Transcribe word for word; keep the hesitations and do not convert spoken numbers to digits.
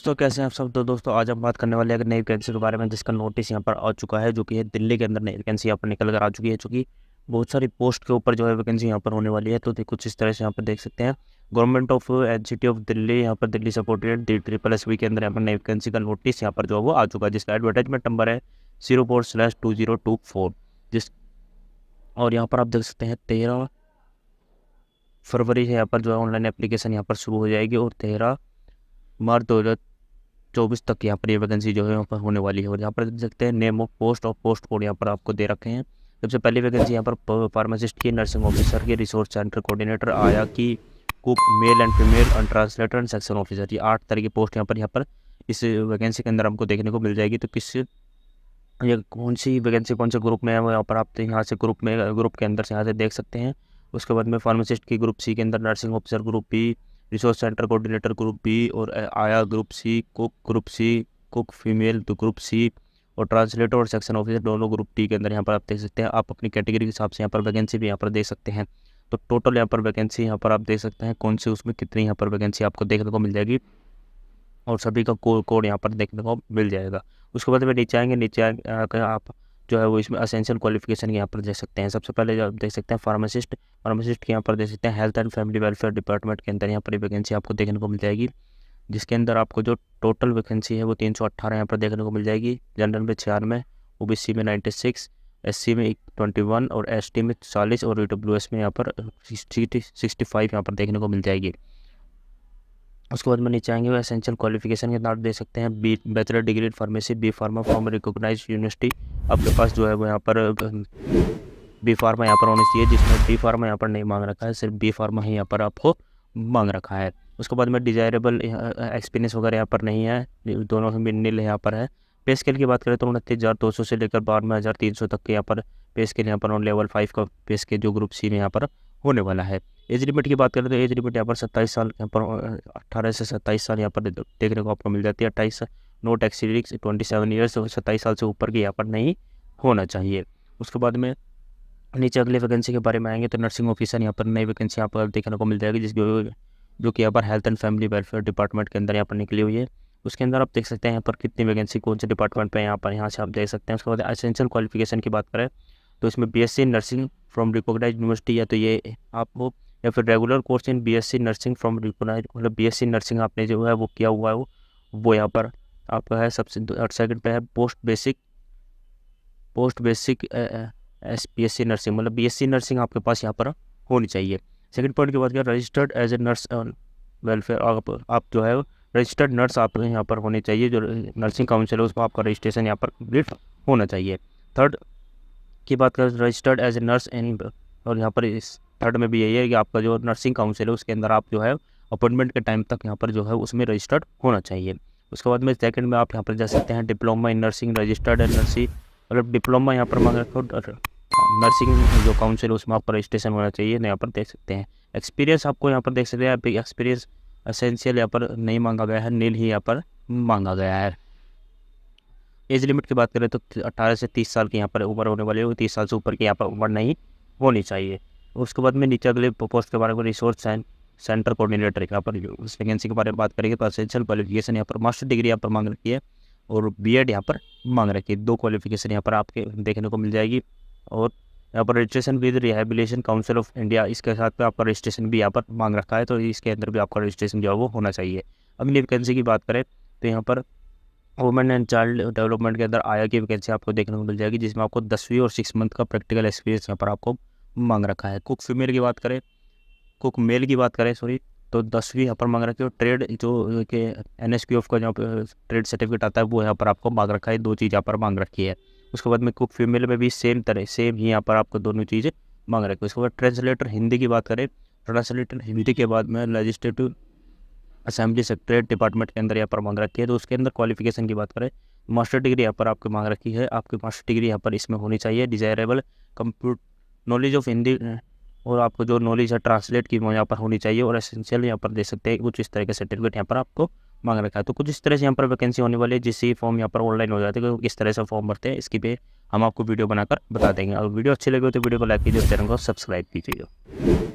दोस्तों कैसे हैं आप सब। तो दोस्तों आज हम बात करने वाले हैं एक नई वैकेंसी के बारे में जिसका नोटिस यहाँ पर आ चुका है, जो कि है दिल्ली के अंदर नई वैकेंसी यहाँ पर निकल कर आ चुकी है, जो कि बहुत सारी पोस्ट के ऊपर जो है वैकेंसी यहाँ पर होने वाली है। तो कुछ इस तरह से यहाँ पर देख सकते हैं, government of NCT of Delhi यहाँ पर Delhi supported D triple S B के अंदर यहाँ पर नई वैकेंसी का नोटिस यहाँ पर जो है वो आ चुका है, जिसका एडवर्टाइजमेंट नंबर है zero four slash two zero two four, जिस और यहाँ पर आप देख सकते हैं तेरह फरवरी से यहाँ पर जो है ऑनलाइन एप्लीकेशन यहाँ पर शुरू हो जाएगी और तेरह मार्च दो हज़ार चौबीस तक यहाँ पर ये वैकेंसी जो है यहाँ पर होने वाली है। और यहाँ पर देख सकते हैं नेम ऑफ पोस्ट और पोस्ट कोड यहाँ पर आपको दे रखे हैं। सबसे पहली वैकेंसी यहाँ पर फार्मासिस्ट की, नर्सिंग ऑफिसर की, रिसोर्स सेंटर कोऑर्डिनेटर, आया की, cook, male and female and translator and section officer, ये आठ तरह की पोस्ट यहाँ पर यहाँ पर इस वैकेंसी के अंदर हमको देखने को मिल जाएगी। तो किस ये कौन सी वैकेंसी कौन से ग्रुप में है वो यहाँ पर आप यहाँ से ग्रुप में ग्रुप के अंदर से यहाँ से देख सकते हैं। उसके बाद में फार्मासिस्ट की ग्रुप सी के अंदर, nursing officer group B, resource centre coordinator group B और आया group C, cook group C, cook female तो ग्रुप सी और ट्रांसलेटर और सेक्शन ऑफिसर दोनों ग्रुप टी के अंदर यहाँ पर आप देख सकते हैं। आप अपनी कैटेगरी के हिसाब से यहाँ पर वैकेंसी भी यहाँ पर देख सकते हैं। तो टोटल यहाँ पर वैकेंसी यहाँ पर आप देख सकते हैं कौन सी उसमें कितनी यहाँ पर वैकेंसी आपको देखने को मिल जाएगी और सभी का कोड कोड यहाँ पर देखने को मिल जाएगा। उसके बाद में नीचे आएंगे, नीचे आएंगे आप जो है वो इसमें असेंशियल क्वालिफिकेशन यहाँ पर देख सकते हैं। सबसे पहले आप देख सकते हैं फार्मासिस्ट, फार्मासिस्ट के यहाँ पर देख सकते हैं health and family welfare department के अंदर यहाँ पर वैकेंसी आपको देखने को मिल जाएगी, जिसके अंदर आपको जो टोटल वैकेंसी है वो तीन सौ अट्ठारह यहाँ पर देखने को मिल जाएगी। जनरल में छियानवे, ओ बी सी में नाइन्टी सिक्स, एस सी में ट्वेंटी वन और एस टी में चालीस और ई डब्ल्यू एस में यहाँ पर सिक्सटी फाइव यहाँ पर देखने को मिल जाएगी। उसके बाद में नीचे आएंगे एसेंशियल क्वालिफिकेशन के अंदर देख सकते हैं B bachelor degree in pharmacy, B pharma from recognise university, आपके पास जो है वो यहाँ पर बी फार्मा यहाँ पर होनी चाहिए, जिसमें बी फार्मा यहाँ पर नहीं मांग रखा है, सिर्फ बी फार्मा ही यहाँ पर आपको मांग रखा है। उसके बाद में डिजायरेबल एक्सपीरियंस वगैरह यहाँ पर नहीं है, दोनों में नील यहाँ पर है। पे स्केल की बात करें तो उनतीस हज़ार दो सौ से लेकर बानवे हज़ार तीन सौ तक के यहाँ पर पे स्केल यहाँ पर लेवल फाइव का पे स्केल जो ग्रुप सी में यहाँ पर होने वाला है। एज लिमिट की बात करें तो एज लिमिट यहाँ पर सत्ताईस साल यहाँ पर अट्ठारह से सत्ताईस साल यहाँ पर देखने को आपको मिल जाती है। अट्ठाईस नो टैक्सी रिक्स ट्वेंटी सेवन ईयर्स और सत्ताईस साल से ऊपर की यहाँ पर नहीं होना चाहिए। उसके बाद में नीचे अगले वैकेंसी के बारे में आएंगे तो नर्सिंग ऑफिसर यहाँ पर नई वैकेंसी यहाँ पर देखने को मिल जाएगी, जिस जो कि यहाँ पर health and family welfare department के अंदर यहाँ पर निकली हुई है। उसके अंदर आप देख सकते हैं यहाँ पर कितनी वैकेंसी कौन से डिपार्टमेंट पर यहाँ पर यहाँ से आप देख सकते हैं। उसके बाद एसेंशियल क्वालिफिकेशन की बात करें तो इसमें B S C nursing from recognise university या तो ये आपको या फिर regular course in B S C nursing from recognise मतलब बी एस सी नर्सिंग आपने जो है वो किया हुआ है वो वो यहाँ पर आपका है। सबसे सेकंड पे है post basic post basic S B S C nursing मतलब बी एस सी नर्सिंग आपके पास यहाँ पर होनी चाहिए। सेकंड पॉइंट की बात करें registered as a nurse welfare आप, आप जो है रजिस्टर्ड नर्स आप यहाँ पर होनी चाहिए, जो नर्सिंग काउंसिल है उसमें आपका रजिस्ट्रेशन यहाँ पर कंप्लीट होना चाहिए। थर्ड की बात करें registered as a nurse any और यहाँ पर इस थर्ड में भी यही है कि आपका जो नर्सिंग काउंसिल है उसके अंदर आप जो है अपॉइंटमेंट के टाइम तक यहाँ पर जो है उसमें रजिस्टर्ड होना चाहिए। उसके बाद में सेकंड में आप यहाँ पर जा सकते हैं diploma in nursing registered and nursing मतलब डिप्लोमा यहाँ पर मांग रखो नर्सिंग जो काउंसिल है उसमें आपका रजिस्ट्रेशन होना चाहिए, यहाँ पर देख सकते हैं। एक्सपीरियंस आपको यहाँ पर देख सकते हैं, एक्सपीरियंस असेंशियल यहाँ पर नहीं मांगा गया है, नील ही यहाँ पर मांगा गया है। एज लिमिट की बात करें तो अट्ठारह से तीस साल की यहाँ पर उम्र होने वाली है, तीस साल से ऊपर की यहाँ पर उम्र नहीं होनी चाहिए। उसके बाद में नीचे अगले पोस्ट के बारे में रिसोर्स सेंटर कोऑर्डिनेटर यहाँ पर उस वैकेंसी के बारे में बात करेंगे तो एसेंशियल क्वालिफिकेशन यहाँ पर मास्टर डिग्री यहाँ पर मांग रखी है और बीएड यहाँ पर मांग रखी है, दो क्वालिफिकेशन यहाँ पर आपके देखने को मिल जाएगी। और यहाँ पर registration with rehabilitation council of India इसके साथ में आपका रजिस्ट्रेशन भी यहाँ पर मांग रखा है, तो इसके अंदर भी आपका रजिस्ट्रेशन जो है वो होना चाहिए। अगली वैकेंसी की बात करें तो यहाँ पर वुमेन एंड चाइल्ड डेवलपमेंट के अंदर आया की वैकेंसी आपको देखने को मिल जाएगी, जिसमें आपको दसवीं और सिक्स मंथ का प्रैक्टिकल एक्सपीरियंस यहाँ पर आपको मांग रखा है। कुक फीमेल की बात करें कुक मेल की बात करें सॉरी तो दसवीं यहाँ पर मांग रखी है और ट्रेड जो कि एन एस पी ऑफ का जहाँ पर ट्रेड सर्टिफिकेट आता है वो यहाँ पर आपको मांग रखा है, दो चीज़ यहाँ पर मांग रखी है। उसके बाद में कुक फीमेल में भी सेम तरह सेम ही यहाँ पर आपको दोनों चीज़ें मांग रखी है। उसके बाद ट्रांसलेटर हिंदी की बात करें ट्रांसलेटर हिंदी के बाद में लेजिस्लेटिव असेंबली सेक्रेटरिएट डिपार्टमेंट के अंदर यहाँ पर मांग रखी है, तो उसके अंदर क्वालिफिकेशन की बात करें मास्टर डिग्री यहाँ पर आपकी मांग रखी है, आपकी मास्टर डिग्री यहाँ पर इसमें होनी चाहिए। Desirable computer knowledge of Hindi और आपको जो नॉलेज है ट्रांसलेट की यहाँ पर होनी चाहिए और एसेंशियल यहाँ पर दे सकते हैं, कुछ इस तरह के सर्टिफिकेट यहाँ पर आपको मांग रखा है। तो कुछ इस तरह से यहाँ पर वैकेंसी होने वाली है, जिससे फॉर्म यहाँ पर ऑनलाइन हो जाते हैं, किस तरह से फॉर्म भरते हैं इसकी पे हम आपको वीडियो बनाकर बता देंगे। और वीडियो अच्छी लगी हो तो वीडियो को लाइक कीजिए, चैनल को सब्सक्राइब कीजिएगा।